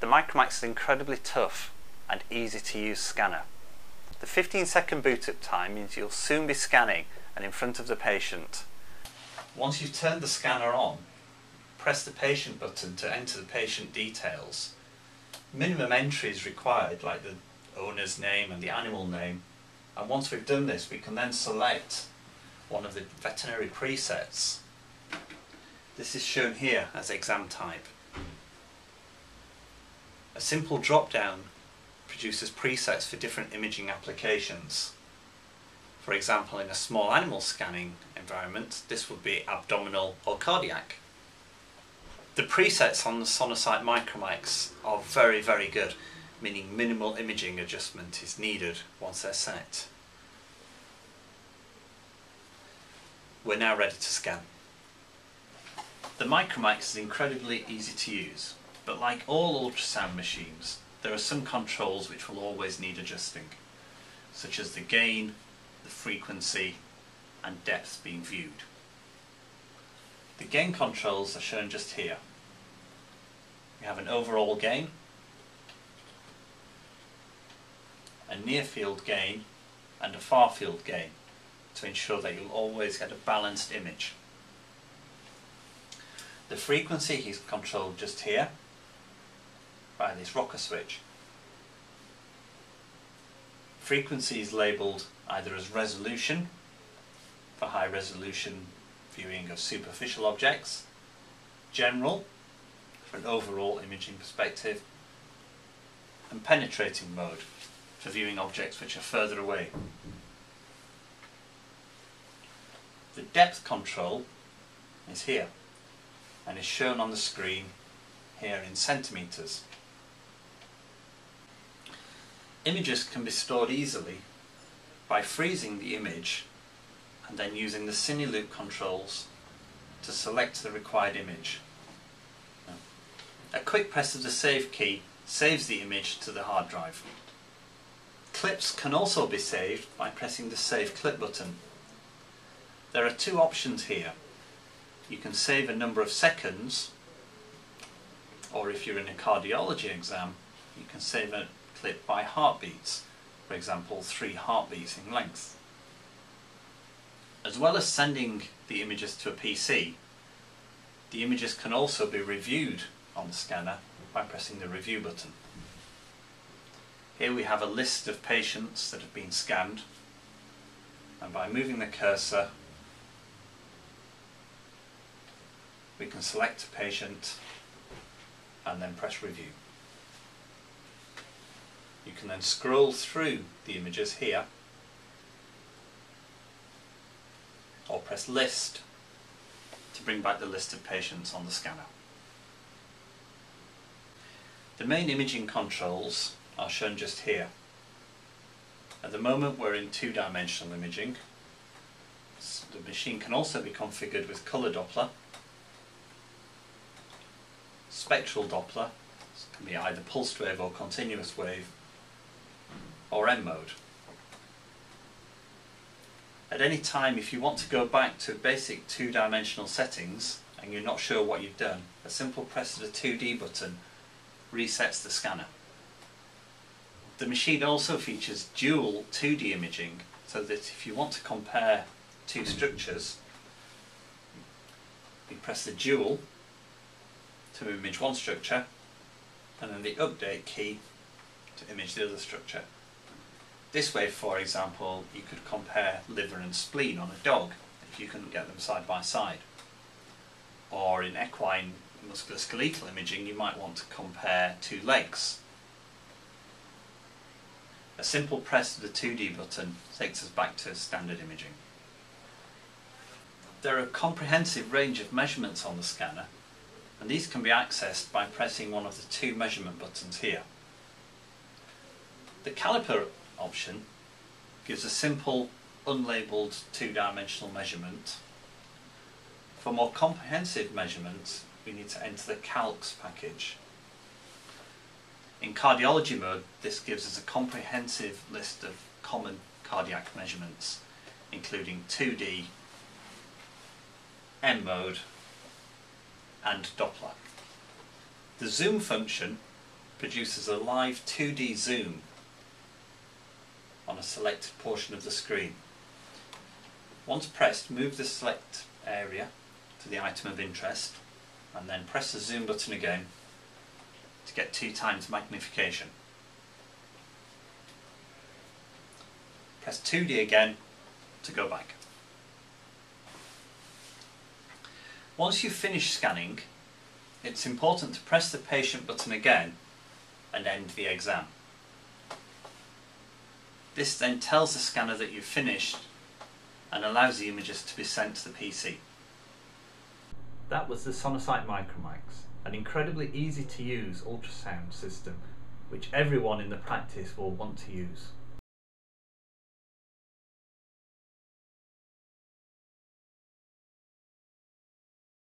The MicroMaxx is an incredibly tough and easy to use scanner. The 15-second boot-up time means you'll soon be scanning and in front of the patient. Once you've turned the scanner on, press the patient button to enter the patient details. Minimum entry is required, like the owner's name and the animal name, and once we've done this we can then select one of the veterinary presets. This is shown here as exam type. A simple drop down produces presets for different imaging applications. For example, in a small animal scanning environment this would be abdominal or cardiac. The presets on the Sonosite MicroMaxx are very, very good, meaning minimal imaging adjustment is needed once they're set. We're now ready to scan. The MicroMaxx is incredibly easy to use, but like all ultrasound machines, there are some controls which will always need adjusting, such as the gain, the frequency and depth being viewed. The gain controls are shown just here. We have an overall gain, a near field gain and a far field gain to ensure that you'll always get a balanced image. The frequency is controlled just here by this rocker switch. Frequency is labelled either as resolution for high resolution viewing of superficial objects, general for an overall imaging perspective, and penetrating mode for viewing objects which are further away. The depth control is here and is shown on the screen here in centimetres. Images can be stored easily by freezing the image and then using the cine loop controls to select the required image. A quick press of the save key saves the image to the hard drive. Clips can also be saved by pressing the save clip button. There are two options here. You can save a number of seconds, or if you're in a cardiology exam you can save a clip by heartbeats, for example 3 heartbeats in length. As well as sending the images to a PC, the images can also be reviewed on the scanner by pressing the review button. Here we have a list of patients that have been scanned, and by moving the cursor we can select a patient and then press review. You can then scroll through the images here, or press list to bring back the list of patients on the scanner. The main imaging controls are shown just here. At the moment we're in 2-dimensional imaging. The machine can also be configured with colour Doppler, spectral Doppler, so it can be either pulsed wave or continuous wave, or M mode. At any time, if you want to go back to basic 2-dimensional settings and you're not sure what you've done, a simple press of the 2D button resets the scanner. The machine also features dual 2D imaging, so that if you want to compare two structures, you press the dual to image one structure and then the update key to image the other structure. This way, for example, you could compare liver and spleen on a dog if you couldn't get them side by side. Or in equine musculoskeletal imaging you might want to compare two legs. A simple press of the 2D button takes us back to standard imaging. There are a comprehensive range of measurements on the scanner, and these can be accessed by pressing one of the two measurement buttons here. The caliper option gives a simple, unlabelled 2-dimensional measurement. For more comprehensive measurements, we need to enter the calcs package. In cardiology mode, this gives us a comprehensive list of common cardiac measurements, including 2D, M mode, and Doppler. The zoom function produces a live 2D zoom on a selected portion of the screen. Once pressed, move the select area to the item of interest and then press the zoom button again to get 2x magnification. Press 2D again to go back. Once you've finished scanning, it's important to press the patient button again and end the exam. This then tells the scanner that you've finished and allows the images to be sent to the PC. That was the Sonosite MicroMaxx, an incredibly easy to use ultrasound system which everyone in the practice will want to use.